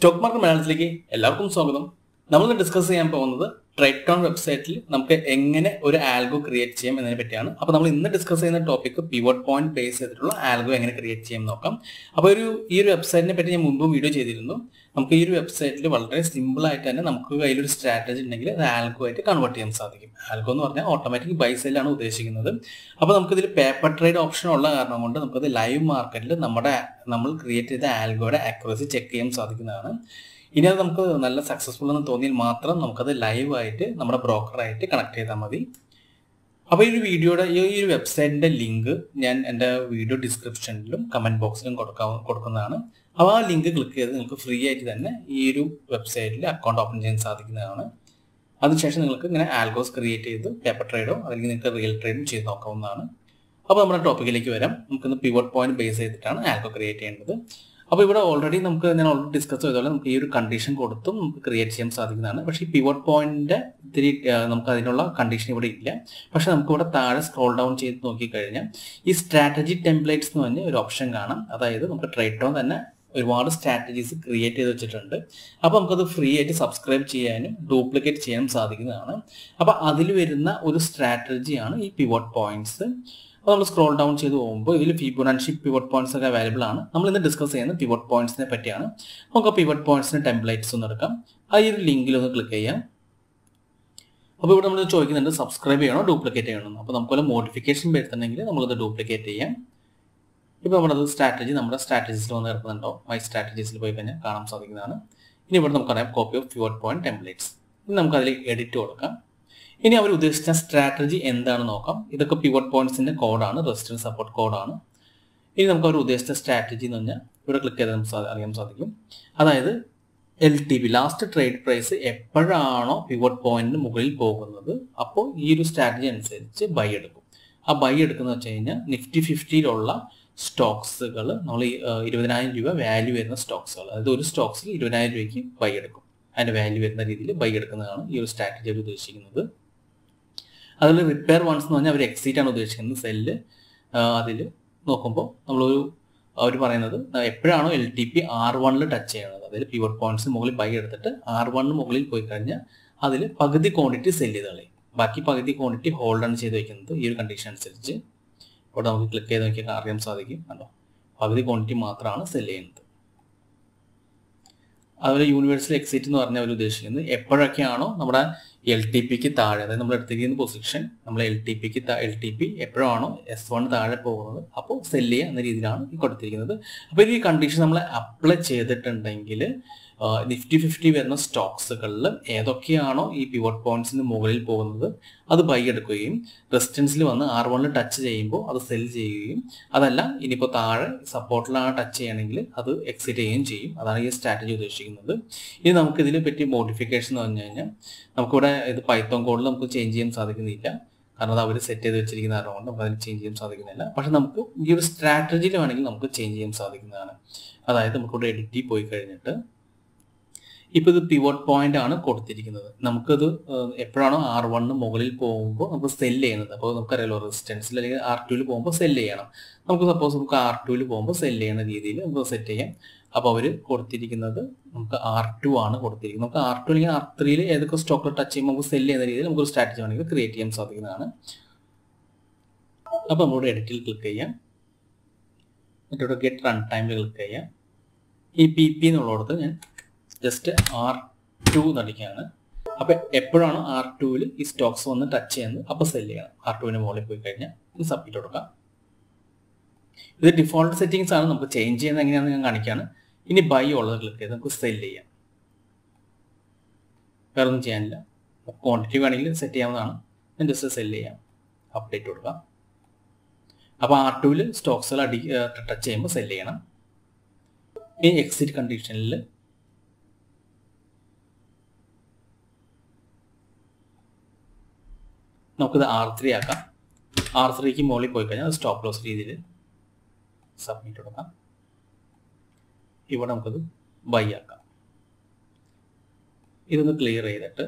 Stock market അനാലിസിസിലേക്ക് എല്ലാവർക്കും സ്വാഗതം. നമ്മൾ ഡിസ്കസ് ചെയ്യാൻ പോകുന്നത് ട്രേഡ്കോൺ വെബ്സൈറ്റിൽ നമുക്ക് എങ്ങനെ ഒരു ആൽഗോ ക്രിയേറ്റ് ചെയ്യാം എന്നതിനെ പറ്റിയാണ്. അപ്പോൾ നമ്മൾ ഇന്ന് ഡിസ്കസ് ചെയ്യുന്ന ടോപ്പിക് പിവോട്ട് പോയിന്റ് ബേസ് ചെയ്തിട്ടുള്ള ആൽഗോ എങ്ങനെ ക്രിയേറ്റ് ചെയ്യാം നോക്കാം. അപ്പോൾ ഈ ഒരു വെബ്സൈറ്റിനെ പറ്റി ഞാൻ മുമ്പ് വീഡിയോ ചെയ്തിരുന്നു. നമുക്ക് ഈ ഒരു വെബ്സൈറ്റിൽ വളരെ സിമ്പിൾ ആയിട്ട് തന്നെ നമുക്ക് കയ്യിലൊരു സ്ട്രാറ്റജി ഉണ്ടെങ്കിൽ അത് ആൽഗോ ആയിട്ട് കൺവേർട്ട് ചെയ്യാൻ സാധിക്കും. ആൽഗോ എന്ന് പറഞ്ഞാൽ ഓട്ടോമാറ്റിക് ബൈ സെല്ലാണ് ഉദ്ദേശിക്കുന്നത്. അപ്പോൾ നമുക്കിതിൽ പേപ്പർ ട്രേഡ് ഓപ്ഷൻ ഉള്ള കാരണം കൊണ്ട് നമുക്കത് ലൈവ് മാർക്കറ്റിൽ നമ്മൾ ക്രിയേറ്റ് ചെയ്ത ആൽഗോയുടെ ആക്യുറസി ചെക്ക് ചെയ്യാൻ സാധിക്കുന്നതാണ്. ഇനി അത് നമുക്ക് നല്ല സക്സസ്ഫുൾ എന്ന് തോന്നിയാൽ മാത്രം നമുക്കത് ലൈവായിട്ട് നമ്മുടെ ബ്രോക്കറായിട്ട് കണക്ട് ചെയ്താൽ മതി. അപ്പോൾ ഈ ഒരു വെബ്സൈറ്റിൻ്റെ ലിങ്ക് ഞാൻ എൻ്റെ വീഡിയോ ഡിസ്ക്രിപ്ഷനിലും കമൻറ്റ് ബോക്സിലും കൊടുക്കുന്നതാണ്. അപ്പോൾ ആ ലിങ്ക് ക്ലിക്ക് ചെയ്ത് നിങ്ങൾക്ക് ഫ്രീ ആയിട്ട് തന്നെ ഈ ഒരു വെബ്സൈറ്റിൽ അക്കൗണ്ട് ഓപ്പൺ ചെയ്യാൻ സാധിക്കുന്നതാണ്. അതിനുശേഷം നിങ്ങൾക്ക് ഇങ്ങനെ ആൽഗോസ് ക്രിയേറ്റ് ചെയ്ത് പേപ്പർ ട്രേഡോ അല്ലെങ്കിൽ നിങ്ങൾക്ക് റിയൽ ട്രേഡും ചെയ്ത് നോക്കാവുന്നതാണ്. അപ്പോൾ നമ്മുടെ ടോപ്പിക്കിലേക്ക് വരാം. നമുക്കിന്ന് പിവോട്ട് പോയിന്റ് ബേസ് ചെയ്തിട്ടാണ് ആൽഗോ ക്രിയേറ്റ് ചെയ്യേണ്ടത്. അപ്പോൾ ഇവിടെ ഓൾറെഡി നമുക്ക് ഞാൻ ഓൾറെഡി ഡിസ്കസ് ചെയ്തപോലെ നമുക്ക് ഈ ഒരു കണ്ടീഷൻ കൊടുത്തും നമുക്ക് ക്രിയേറ്റ് ചെയ്യാൻ സാധിക്കുന്നതാണ്. പക്ഷേ ഈ പിവോട്ട് പോയിന്റ് ഇത്തിരി നമുക്ക് അതിനുള്ള കണ്ടീഷൻ ഇവിടെ ഇല്ല. പക്ഷെ നമുക്ക് ഇവിടെ താഴെ സ്ക്രോൾ ഡൗൺ ചെയ്ത് നോക്കിക്കഴിഞ്ഞാൽ ഈ സ്ട്രാറ്റജി ടെംപ്ലേറ്റ്സ് എന്ന് പറഞ്ഞ ഒരു ഓപ്ഷൻ കാണാം. അതായത് നമുക്ക് ട്രേഡ്കോൺ തന്നെ ഒരുപാട് സ്ട്രാറ്റജീസ് ക്രിയേറ്റ് ചെയ്ത് വെച്ചിട്ടുണ്ട്. അപ്പോൾ നമുക്കത് ഫ്രീ ആയിട്ട് സബ്സ്ക്രൈബ് ചെയ്യാനും ഡ്യൂപ്ലിക്കേറ്റ് ചെയ്യാനും സാധിക്കുന്നതാണ്. അപ്പോൾ അതിൽ വരുന്ന ഒരു സ്ട്രാറ്റജിയാണ് ഈ പിവോട്ട് പോയിന്റ്സ്. അപ്പോൾ നമ്മൾ സ്ക്രോൾ ഡൗൺ ചെയ്ത് പോകുമ്പോൾ ഇതിൽ ഫിബൊനാച്ചി പിവോട്ട് പോയിന്റ്സ് ഒക്കെ അവൈലബിൾ ആണ്. നമ്മൾ ഇന്ന് ഡിസ്കസ് ചെയ്യുന്നത് പിവോട്ട് പോയിന്റ്സിനെ പറ്റിയാണ്. നമുക്ക് പിവോട്ട് പോയിന്റ്സിന് ടെംപ്ലേറ്റ്സ് ഒന്ന് എടുക്കാം. ആ ഈ ഒരു ലിങ്കിൽ ഒന്ന് ക്ലിക്ക് ചെയ്യാം. അപ്പോൾ ഇവിടെ നമ്മൾ ചോദിക്കുന്നുണ്ട് സബ്സ്ക്രൈബ് ചെയ്യണോ ഡ്യൂപ്ലിക്കേറ്റ് ചെയ്യണോ. അപ്പോൾ നമുക്ക് വല്ല മോഡിഫിക്കേഷൻ വരുത്തണമെങ്കിൽ നമ്മളത് ഡ്യൂപ്ലിക്കേറ്റ് ചെയ്യാം. ഇപ്പോൾ നമ്മളത് സ്ട്രാറ്റജി നമ്മുടെ സ്ട്രാറ്റജീസിൽ വന്ന് കിടക്കുന്നുണ്ടോ മൈ സ്ട്രാറ്റജീസിൽ പോയി കഴിഞ്ഞാൽ കാണാൻ സാധിക്കുന്നതാണ്. ഇനി ഇവിടെ നമുക്കറിയാം copy of pivot point templates. ഇനി നമുക്കതിൽ എഡിറ്റ് കൊടുക്കാം. ഇനി അവർ ഉദ്ദേശിച്ച സ്ട്രാറ്റജി എന്താണെന്ന് നോക്കാം. ഇതൊക്കെ പിവോട്ട് പോയിന്റ്സിന്റെ കോഡാണ്, റെസിസ്റ്റൻസ് സപ്പോർട്ട് കോഡാണ്. ഇനി നമുക്ക് അവർ ഉദ്ദേശിച്ച സ്ട്രാറ്റജി എന്ന് പറഞ്ഞാൽ ഇവിടെ ക്ലിക്ക് ചെയ്താൽ നമുക്ക് അറിയാൻ സാധിക്കും. അതായത് LTP ലാസ്റ്റ് ട്രേഡ് പ്രൈസ് എപ്പോഴാണോ പിവോട്ട് പോയിന്റിന് മുകളിൽ പോകുന്നത് അപ്പോൾ ഈ ഒരു സ്ട്രാറ്റജി അനുസരിച്ച് ബൈ എടുക്കും. ആ ബൈ എടുക്കുന്നത് വെച്ച് കഴിഞ്ഞാൽ Nifty 50 സ്റ്റോക്സുകൾ നമ്മൾ 20,000 രൂപ വാല്യൂ വരുന്ന സ്റ്റോക്സുകൾ, അതായത് ഒരു സ്റ്റോക്സിൽ 20,000 രൂപയ്ക്ക് ബൈ എടുക്കും. അതിൻ്റെ വാല്യൂ വരുന്ന രീതിയിൽ ബൈ എടുക്കുന്നതാണ് ഈ ഒരു സ്ട്രാറ്റജി ഉദ്ദേശിക്കുന്നത്. അതിൽ റിപ്പയർ വൺസ് എന്ന് പറഞ്ഞാൽ അവർ എക്സിറ്റ് ആണ് ഉദ്ദേശിക്കുന്നത് സെല്ല്. അതിൽ നോക്കുമ്പോൾ അവർ പറയുന്നത് എപ്പോഴാണോ LTP R1 ടച്ച് ചെയ്യണത്, അതായത് പിവോട്ട് പോയിന്റ്സിന് മുകളിൽ ബൈ എടുത്തിട്ട് R1 മുകളിൽ പോയി കഴിഞ്ഞാൽ അതിൽ പകുതി ക്വാണ്ടിറ്റി സെല്ല് ചെയ്ത് കളയും, ബാക്കി പകുതി ക്വാണ്ടിറ്റി ഹോൾഡ് ആണ് ചെയ്ത് വയ്ക്കുന്നത് ഈ ഒരു കണ്ടീഷൻ അനുസരിച്ച്. ഇവിടെ നമുക്ക് ക്ലിക്ക് ചെയ്ത് നോക്കിയാൽ അറിയാൻ സാധിക്കും കണ്ടോ, പകുതി ക്വാണ്ടിറ്റി മാത്രമാണ് സെല്ല് ചെയ്യുന്നത്. അതുപോലെ യൂണിവേഴ്സൽ എക്സിറ്റ് എന്ന് പറഞ്ഞാൽ അവർ ഉദ്ദേശിക്കുന്നത് എപ്പോഴൊക്കെയാണോ നമ്മുടെ LTPക്ക് താഴെ, അതായത് നമ്മൾ എടുത്തിരിക്കുന്ന പൊസിഷൻ നമ്മൾ LTP എപ്പോഴാണോ S1 താഴെ പോകുന്നത് അപ്പോൾ സെല്ല് ചെയ്യുക എന്ന രീതിയിലാണ് ഈ കൊടുത്തിരിക്കുന്നത്. അപ്പോൾ ഈ കണ്ടീഷൻ നമ്മൾ അപ്ലൈ ചെയ്തിട്ടുണ്ടെങ്കിൽ Nifty 50 വരുന്ന സ്റ്റോക്സുകളിൽ ഏതൊക്കെയാണോ ഈ പിവോട്ട് പോയിന്റ്സിന് മുകളിൽ പോകുന്നത് അത് ബൈ എടുക്കുകയും റെസിസ്റ്റൻസിൽ വന്ന് R1 ടച്ച് ചെയ്യുമ്പോൾ അത് സെൽ ചെയ്യുകയും അതല്ല ഇനിയിപ്പോൾ താഴെ സപ്പോർട്ടിലാണ് ടച്ച് ചെയ്യണമെങ്കിൽ അത് എക്സിറ്റ് ചെയ്യുകയും ചെയ്യും. അതാണ് ഈ സ്ട്രാറ്റജി ഉദ്ദേശിക്കുന്നത്. ഇനി നമുക്കിതിനെ പറ്റി മോഡിഫിക്കേഷൻ എന്ന് പറഞ്ഞു കഴിഞ്ഞാൽ നമുക്കിവിടെ ഇത് പൈത്തോൺ കോഡിൽ നമുക്ക് ചേഞ്ച് ചെയ്യാൻ സാധിക്കുന്നില്ല, കാരണം അത് അവർ സെറ്റ് ചെയ്ത് വെച്ചിരിക്കുന്ന കാരണം നമുക്ക് അതിന് ചേഞ്ച് ചെയ്യാൻ സാധിക്കുന്നില്ല. പക്ഷെ നമുക്ക് ഈ ഒരു സ്ട്രാറ്റജിയിൽ വേണമെങ്കിൽ നമുക്ക് ചേഞ്ച് ചെയ്യാൻ സാധിക്കുന്നതാണ്. അതായത് നമുക്കിവിടെ എഡിറ്റ് പോയി കഴിഞ്ഞിട്ട് ഇപ്പോൾ ഇത് പിവോട്ട് പോയിന്റ് ആണ് കൊടുത്തിരിക്കുന്നത്. നമുക്കത് എപ്പോഴാണോ R1 മുകളിൽ പോകുമ്പോൾ നമുക്ക് സെല്ല് ചെയ്യുന്നത്, അപ്പോൾ നമുക്കറിയാലോ റെസിസ്റ്റൻസിൽ അല്ലെങ്കിൽ R2 പോകുമ്പോൾ സെല്ല് ചെയ്യണം. നമുക്ക് സപ്പോസ് നമുക്ക് R2 പോകുമ്പോൾ സെല്ല് ചെയ്യുന്ന രീതിയിൽ നമുക്ക് സെറ്റ് ചെയ്യാം. അപ്പോൾ അവർ കൊടുത്തിരിക്കുന്നത് നമുക്ക് R2 ആണ് കൊടുത്തിരിക്കുന്നത്. നമുക്ക് R2 അല്ലെങ്കിൽ R3 ഏതൊക്കെ സ്റ്റോക്കിൽ ടച്ച് ചെയ്യുമ്പോൾ നമുക്ക് സെല്ല് ചെയ്യുന്ന രീതിയിൽ നമുക്കൊരു സ്ട്രാറ്റജി വേണമെങ്കിൽ ക്രിയേറ്റ് ചെയ്യാൻ സാധിക്കുന്നതാണ്. അപ്പോൾ നമ്മളോട് എഡിറ്റിൽ ക്ലിക്ക് ചെയ്യാം, എന്നിട്ട് ഗെറ്റ് റൺ ടൈമിൽ ക്ലിക്ക് ചെയ്യാം. ഈ PP എന്നുള്ളടത്ത് ഞാൻ ജസ്റ്റ് R2 നടിക്കുകയാണ്. അപ്പോൾ എപ്പോഴാണോ R2 ഈ സ്റ്റോക്സ് വന്ന് ടച്ച് ചെയ്യുന്നത് അപ്പോൾ സെല്ല് ചെയ്യണം. R2 മുകളിൽ പോയി കഴിഞ്ഞാൽ ഇത് സബ്മിറ്റ് കൊടുക്കാം. ഇത് ഡിഫോൾട്ട് സെറ്റിംഗ്സ് ആണ്, നമുക്ക് ചേഞ്ച് ചെയ്യുന്നത് എങ്ങനെയാണെന്ന് ഞാൻ കാണിക്കുകയാണ്. ഇനി ബൈ ഉള്ളത് ക്ലിക്ക് ചെയ്ത് നമുക്ക് സെല്ല് ചെയ്യാം, വേറെ ഒന്നും ചെയ്യാനില്ല. ക്വാണ്ടിറ്റി വേണമെങ്കിൽ സെറ്റ് ചെയ്യാവുന്നതാണ്. ഞാൻ ജസ്റ്റ് സെല്ല് ചെയ്യാം, അപ്ഡേറ്റ് കൊടുക്കാം. അപ്പോൾ R2 സ്റ്റോക്സുകൾ ടച്ച് ചെയ്യുമ്പോൾ സെല്ല് ചെയ്യണം. ഈ എക്സിറ്റ് കണ്ടീഷനിൽ നമുക്കിത് R3 ആക്കാം. R3 മുകളിൽ പോയി കഴിഞ്ഞാൽ സ്റ്റോപ്പ് ലോസ് രീതിയിൽ സബ്മിറ്റ് കൊടുക്കാം. ഇവിടെ നമുക്കത് ബൈ ആക്കാം. ഇതൊന്ന് ക്ലിയർ ചെയ്തിട്ട്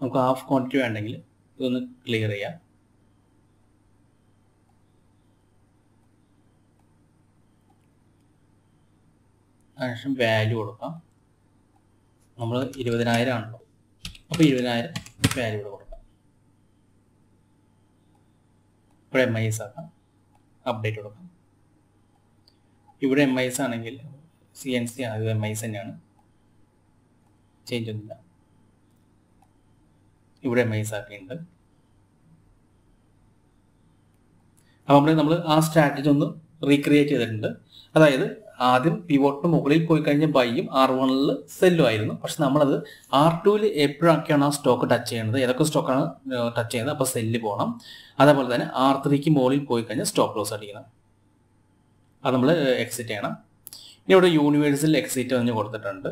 നമുക്ക് ഹാഫ് ക്വാണ്ടിറ്റി വേണ്ടെങ്കിൽ ഇതൊന്ന് ക്ലിയർ ചെയ്യാം. അതിനുശേഷം വാല്യൂ കൊടുക്കാം. നമ്മൾ 20,000 ആണല്ലോ, അപ്പോൾ 20,000 വാല്യൂ ഇവിടെ കൊടുക്കാം. ഇവിടെ MIS ആക്കാം, അപ്ഡേറ്റ് കൊടുക്കാം. ഇവിടെ MIS ആണെങ്കിൽ CNC ആയത് MIS തന്നെയാണ്, ചേഞ്ച് ഒന്നുമില്ല. ഇവിടെ MIS ആക്കിയിട്ടുണ്ട്. അപ്പോൾ അവിടെ നമ്മൾ ആ സ്ട്രാറ്റജി ഒന്ന് റീക്രിയേറ്റ് ചെയ്തിട്ടുണ്ട്. അതായത് ആദ്യം പിവോട്ടിന് മുകളിൽ പോയി കഴിഞ്ഞ ബൈയും R1 സെല്ലും ആയിരുന്നു. പക്ഷെ നമ്മളത് R2 എപ്പോഴൊക്കെയാണ് ആ സ്റ്റോക്ക് ടച്ച് ചെയ്യുന്നത്, ഏതൊക്കെ സ്റ്റോക്കാണ് ടച്ച് ചെയ്യുന്നത്, അപ്പോൾ സെല്ല് പോകണം. അതേപോലെ തന്നെ R3 മുകളിൽ പോയി കഴിഞ്ഞാൽ സ്റ്റോപ്പ് ലോസ് അടിക്കണം, അത് നമ്മൾ എക്സിറ്റ് ചെയ്യണം. ഇനി ഇവിടെ യൂണിവേഴ്സിൽ എക്സിറ്റ് എന്ന് കൊടുത്തിട്ടുണ്ട്.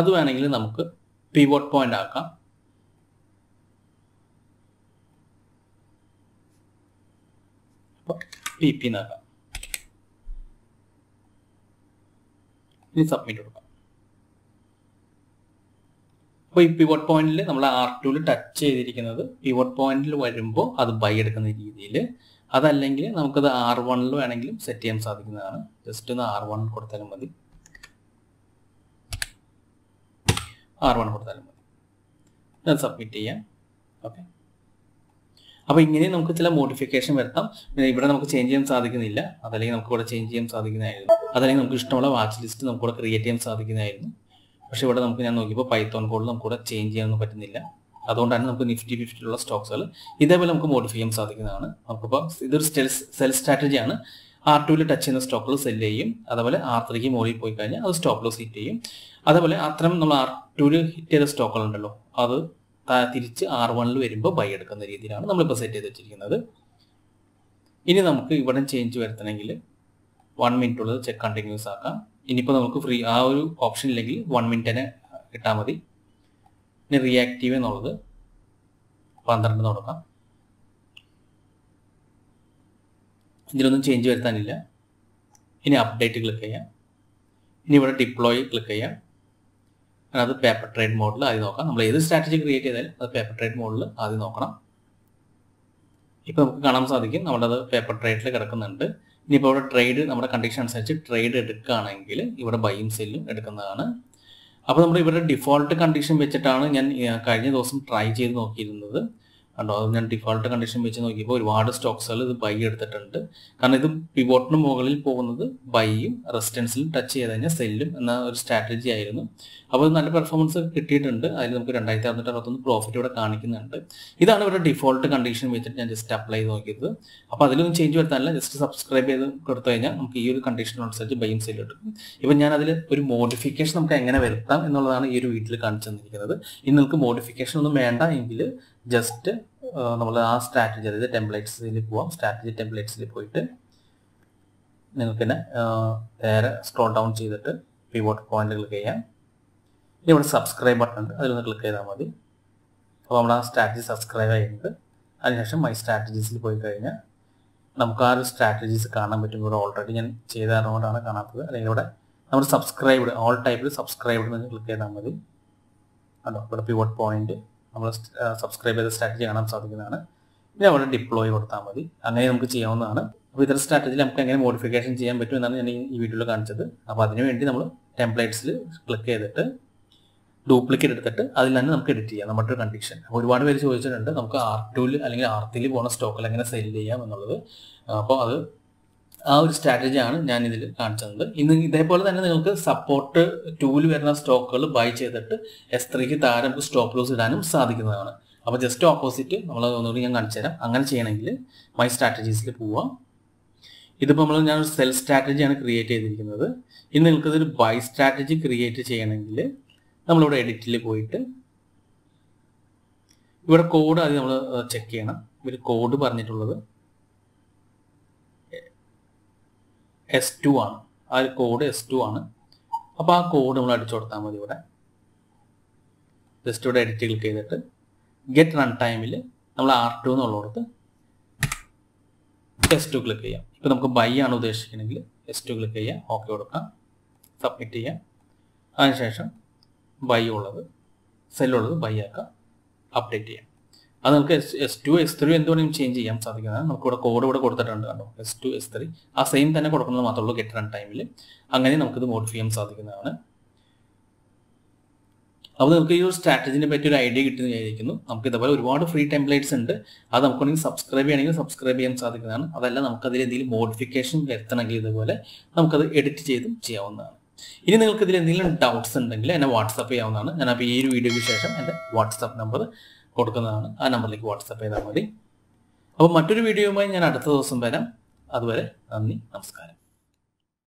അത് വേണമെങ്കിൽ നമുക്ക് പിവോട്ട് പോയിന്റ് ആക്കാം. പി പി എന്നാക്കാം. ഇനി സബ്മിറ്റ് കൊടുക്കാം. അപ്പോൾ ഈ പിവോട്ട് പോയിന്റിൽ നമ്മൾ R2 ടച്ച് ചെയ്തിരിക്കുന്നത് പിവോട്ട് പോയിന്റിൽ വരുമ്പോൾ അത് ബൈ എടുക്കുന്ന രീതിയിൽ, അതല്ലെങ്കിൽ നമുക്കത് R1 വേണമെങ്കിലും സെറ്റ് ചെയ്യാൻ സാധിക്കുന്നതാണ്. ജസ്റ്റ് ഒന്ന് R1 കൊടുത്താലും മതി, അത് സബ്മിറ്റ് ചെയ്യാം. ഓക്കെ, അപ്പോൾ ഇങ്ങനെ നമുക്ക് ചില മോഡിഫിക്കേഷൻ വരുത്താം. ഇവിടെ നമുക്ക് ചേഞ്ച് ചെയ്യാൻ സാധിക്കുന്നില്ല, അതല്ലെങ്കിൽ നമുക്ക് ഇവിടെ ചേഞ്ച് ചെയ്യാൻ സാധിക്കുന്നതായിരുന്നു, അതല്ലെങ്കിൽ നമുക്ക് ഇഷ്ടമുള്ള വാച്ച് ലിസ്റ്റ് നമുക്ക് ഇവിടെ ക്രിയേറ്റ് ചെയ്യാൻ സാധിക്കുന്നതായിരുന്നു. പക്ഷേ ഇവിടെ നമുക്ക് ഞാൻ നോക്കിയപ്പോൾ പൈത്തോൺ കോഡിൽ നമുക്ക് ഇവിടെ ചേഞ്ച് ചെയ്യാനൊന്നും പറ്റുന്നില്ല. അതുകൊണ്ടാണ് നമുക്ക് Nifty 50 സ്റ്റോക്സുകൾ ഇതേപോലെ നമുക്ക് മോഡിഫൈ ചെയ്യാൻ സാധിക്കുന്നതാണ്. നമുക്കിപ്പോൾ ഇതൊരു സെൽ സ്ട്രാറ്റജിയാണ്. R2 ടച്ച് ചെയ്യുന്ന സ്റ്റോക്കുകൾ സെല്ല് ചെയ്യും, അതേപോലെ R3 മുകളിൽ പോയി കഴിഞ്ഞാൽ അത് സ്റ്റോക്ക് ലോസ് ഹിറ്റ് ചെയ്യും. അതേപോലെ അത്തരം നമ്മൾ R2 ഹിറ്റ് ചെയ്ത സ്റ്റോക്കുകളുണ്ടല്ലോ, അത് തിരിച്ച് R1 വരുമ്പോൾ ബൈ എടുക്കുന്ന രീതിയിലാണ് നമ്മളിപ്പോൾ സെറ്റ് ചെയ്ത് വെച്ചിരിക്കുന്നത്. ഇനി നമുക്ക് ഇവിടെ ചേഞ്ച് വരുത്തണമെങ്കിൽ 1 മിനിറ്റ് ഉള്ളത് ചെക്ക് കണ്ടിന്യൂസ് ആക്കാം. ഇനിയിപ്പോൾ നമുക്ക് ഫ്രീ ആ ഒരു ഓപ്ഷൻ ഇല്ലെങ്കിൽ 1 മിനിറ്റ് തന്നെ കിട്ടാൽ മതി. ഇനി റിയാക്റ്റീവ് എന്നുള്ളത് 12 കൊടുക്കാം. ഇതിലൊന്നും ചേഞ്ച് വരുത്താനില്ല. ഇനി അപ്ഡേറ്റ് ക്ലിക്ക് ചെയ്യാം. ഇനി ഇവിടെ ഡിപ്ലോയ് ക്ലിക്ക് ചെയ്യാം. അത് പേപ്പർ ട്രേഡ് മോഡിൽ ആദ്യം നോക്കാം. നമ്മൾ ഏത് സ്ട്രാറ്റജി ക്രിയേറ്റ് ചെയ്താലും അത് പേപ്പർ ട്രേഡ് മോഡിൽ ആദ്യം നോക്കണം. ഇപ്പോൾ നമുക്ക് കാണാൻ സാധിക്കും നമ്മളത് പേപ്പർ ട്രേഡിൽ കിടക്കുന്നുണ്ട്. ഇനിയിപ്പോൾ ഇവിടെ ട്രേഡ് നമ്മുടെ കണ്ടീഷൻ അനുസരിച്ച് ട്രേഡ് എടുക്കുകയാണെങ്കിൽ ഇവിടെ ബൈയും സെല്ലും എടുക്കുന്നതാണ്. അപ്പോൾ നമ്മൾ ഇവിടെ ഡിഫോൾട്ട് കണ്ടീഷൻ വെച്ചിട്ടാണ് ഞാൻ കഴിഞ്ഞ ദിവസം ട്രൈ ചെയ്ത് നോക്കിയിരുന്നത്. കണ്ടോ, അത് ഞാൻ ഡിഫോൾട്ട് കണ്ടീഷൻ വെച്ച് നോക്കിയപ്പോൾ ഒരുപാട് സ്റ്റോക്സുകൾ ഇത് ബൈ എടുത്തിട്ടുണ്ട്. കാരണം ഇത് പിവോട്ടിന് മുകളിൽ പോകുന്നത് ബൈയും റെസിസ്റ്റൻസിലും ടച്ച് ചെയ്ത് കഴിഞ്ഞാൽ സെല്ലും എന്ന ഒരു സ്ട്രാറ്റജി ആയിരുന്നു. അപ്പോൾ നല്ല പെർഫോമൻസ് കിട്ടിയിട്ടുണ്ട്. അതിൽ നമുക്ക് 2661 പ്രോഫിറ്റ് ഇവിടെ കാണിക്കുന്നുണ്ട്. ഇതാണ് ഇവിടെ ഡിഫോൾട്ട് കണ്ടീഷൻ വെച്ചിട്ട് ഞാൻ ജസ്റ്റ് അപ്ലൈ ചെയ്ത് നോക്കിയത്. അപ്പോൾ അതിലൊന്നും ചേഞ്ച് വരുത്താനില്ല. ജസ്റ്റ് സബ്സ്ക്രൈബ് ചെയ്ത് കൊടുത്തു കഴിഞ്ഞാൽ നമുക്ക് ഈ ഒരു കണ്ടീഷനനുസരിച്ച് ബൈയും സെല്ലും എടുക്കും. ഇപ്പം ഞാൻ അതിൽ ഒരു മോഡിഫിക്കേഷൻ നമുക്ക് എങ്ങനെ വരുത്താം എന്നുള്ളതാണ് ഈ ഒരു വീഡിയോയിൽ കാണിച്ചു തന്നിരിക്കുന്നത്. ഇനി നിങ്ങൾക്ക് മോഡിഫിക്കേഷൻ ഒന്നും വേണ്ട എങ്കിൽ ജസ്റ്റ് നമ്മൾ ആ സ്ട്രാറ്റജി, അതായത് ടെംപ്ലേറ്റ്സിൽ പോവാം. സ്ട്രാറ്റജി ടെംപ്ലേറ്റ്സിൽ പോയിട്ട് നിങ്ങൾക്ക് തന്നെ നേരെ സ്ക്രോൾ ഡൗൺ ചെയ്തിട്ട് പിവോട്ട് പോയിന്റ് ക്ലിക്ക് ചെയ്യാം. ഇനി ഇവിടെ സബ്സ്ക്രൈബ് ബട്ടൺ ഉണ്ട്, അതിലൊന്ന് ക്ലിക്ക് ചെയ്താൽ മതി. അപ്പോൾ നമ്മൾ ആ സ്ട്രാറ്റജി സബ്സ്ക്രൈബ് ചെയ്യുന്നത്. അതിനുശേഷം മൈ സ്ട്രാറ്റജീസിൽ പോയി കഴിഞ്ഞാൽ നമുക്ക് ആ ഒരു സ്ട്രാറ്റജീസ് കാണാൻ പറ്റും. ഇവിടെ ഓൾറെഡി ഞാൻ ചെയ്തതുകൊണ്ടാണ് കാണാത്തത്. അല്ലെങ്കിൽ ഇവിടെ നമ്മൾ സബ്സ്ക്രൈബ്ഡ് ഓൾ ടൈപ്പിൽ സബ്സ്ക്രൈബ്ഡ് എന്ന് ക്ലിക്ക് ചെയ്താൽ മതി. അതോ ഇവിടെ പിവോട്ട് പോയിന്റ് നമ്മൾ സബ്സ്ക്രൈബ് ചെയ്ത സ്ട്രാറ്റജി കാണാൻ സാധിക്കുന്നതാണ്. ഇനി അവിടെ ഡിപ്ലോയ് കൊടുത്താൽ മതി. അങ്ങനെ നമുക്ക് ചെയ്യാവുന്നതാണ്. അപ്പോൾ ഇത്തരം സ്ട്രാറ്റജിയിൽ നമുക്ക് എങ്ങനെ മോഡിഫിക്കേഷൻ ചെയ്യാൻ പറ്റും എന്നാണ് ഞാൻ ഈ വീഡിയോയിൽ കാണിച്ചത്. അപ്പോൾ അതിനുവേണ്ടി നമ്മൾ ടെംപ്ലേറ്റ്സിൽ ക്ലിക്ക് ചെയ്തിട്ട് ഡ്യൂപ്ലിക്കേറ്റ് എടുത്തിട്ട് അതിൽ തന്നെ നമുക്ക് എഡിറ്റ് ചെയ്യാം നമ്മുടെ ഒരു കണ്ടീഷൻ. അപ്പോൾ ഒരുപാട് പേര് ചോദിച്ചിട്ടുണ്ട് നമുക്ക് R2 അല്ലെങ്കിൽ R3 പോകുന്ന സ്റ്റോക്കിൽ എങ്ങനെ സെല്ല് ചെയ്യാം എന്നുള്ളത്. അപ്പോൾ അത് ആ ഒരു സ്ട്രാറ്റജിയാണ് ഞാൻ ഇതിൽ കാണിച്ചത്. ഇന്ന് ഇതേപോലെ തന്നെ നിങ്ങൾക്ക് സപ്പോർട്ട് 2 വരുന്ന സ്റ്റോക്കുകൾ ബൈ ചെയ്തിട്ട് S3 താഴെ നമുക്ക് സ്റ്റോപ്പ് ലോസ് ഇടാനും സാധിക്കുന്നതാണ്. അപ്പോൾ ജസ്റ്റ് ഓപ്പോസിറ്റ് നമ്മൾ ഒന്നുകൂടി ഞാൻ കാണിച്ചു തരാം. അങ്ങനെ ചെയ്യണമെങ്കിൽ മൈ സ്ട്രാറ്റജീസിൽ പോവാം. ഇതിപ്പോൾ നമ്മൾ ഞാൻ ഒരു സെൽ സ്ട്രാറ്റജിയാണ് ക്രിയേറ്റ് ചെയ്തിരിക്കുന്നത്. ഇനി നിങ്ങൾക്ക് ഇതൊരു ബൈ സ്ട്രാറ്റജി ക്രിയേറ്റ് ചെയ്യണമെങ്കിൽ നമ്മളിവിടെ എഡിറ്റിൽ പോയിട്ട് ഇവിടെ കോഡ് ആദ്യം നമ്മൾ ചെക്ക് ചെയ്യണം. ഒരു കോഡ് പറഞ്ഞിട്ടുള്ളത് S2 ആണ്. ആ ഒരു കോഡ് S2 ആണ്. അപ്പോൾ ആ കോഡ് നമ്മൾ അടിച്ചു കൊടുത്താൽ മതി. ഇവിടെ ജസ്റ്റ് ഇവിടെ എഡിറ്റ് ക്ലിക്ക് ചെയ്തിട്ട് ഗെറ്റ് റൺ ടൈമിൽ നമ്മൾ R2 എന്നുള്ളടത്ത് S2 ക്ലിക്ക് ചെയ്യാം. ഇപ്പോൾ നമുക്ക് ബൈ ആണ് ഉദ്ദേശിക്കണമെങ്കിൽ S2 ക്ലിക്ക് ചെയ്യാം. ഓക്കെ കൊടുക്കാം. സബ്മിറ്റ് ചെയ്യാം. അതിനുശേഷം ബൈ ഉള്ളത് സെല്ലുള്ളത് ബൈ ആക്കാം. അപ്ഡേറ്റ് ചെയ്യാം. അത് നമുക്ക് S2 S3 എന്തുകൊണ്ടും ചേഞ്ച് ചെയ്യാൻ സാധിക്കുന്നതാണ്. നമുക്ക് ഇവിടെ കോഡ് ഇവിടെ കൊടുത്തിട്ടുണ്ട് കണ്ടോ, S2 S3 ആ സെയിം തന്നെ കൊടുക്കുന്നത് മാത്രമേ ഉള്ളൂ ഗെറ്റ് റൺ ടൈമിൽ. അങ്ങനെ നമുക്കിത് മോഡിഫൈ ചെയ്യാൻ സാധിക്കുന്നതാണ്. അപ്പോൾ നമുക്ക് ഈ ഒരു സ്ട്രാറ്റജിനെ പറ്റി ഒരു ഐഡിയ കിട്ടുന്നതായിരിക്കുന്നു. നമുക്ക് ഇതേപോലെ ഒരുപാട് ഫ്രീ ടെംപ്ലേറ്റ്സ് ഉണ്ട്, അത് നമുക്കൊന്നെങ്കിൽ സബ്സ്ക്രൈബ് ചെയ്യണമെങ്കിൽ സബ്സ്ക്രൈബ് ചെയ്യാൻ സാധിക്കുന്നതാണ്. അതല്ല നമുക്കതിൽ എന്തെങ്കിലും മോഡിഫിക്കേഷൻ വരുത്തണമെങ്കിൽ ഇതുപോലെ നമുക്കത് എഡിറ്റ് ചെയ്തും ചെയ്യാവുന്നതാണ്. ഇനി നിങ്ങൾക്ക് ഇതിൽ എന്തെങ്കിലും ഡൗട്ട്സ് ഉണ്ടെങ്കിൽ എന്നെ വാട്സപ്പ് ചെയ്യാവുന്നതാണ്. ഞാൻ അപ്പോൾ ഈ ഒരു വീഡിയോയ്ക്ക് ശേഷം എൻ്റെ വാട്സപ്പ് നമ്പർ കൊടുക്കുന്നതാണ്, ആ നമ്പറിലേക്ക് വാട്സപ്പ് ചെയ്താൽ മതി. അപ്പോൾ മറ്റൊരു വീഡിയോയുമായി ഞാൻ അടുത്ത ദിവസം വരാം. അതുവരെ നന്ദി, നമസ്കാരം.